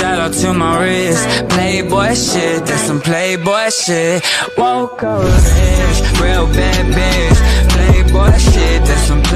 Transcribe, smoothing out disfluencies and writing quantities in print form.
Shout out to my wrist, playboy shit, that's some playboy shit. Woke up rich, real bad bitch, playboy shit, that's some playboy shit.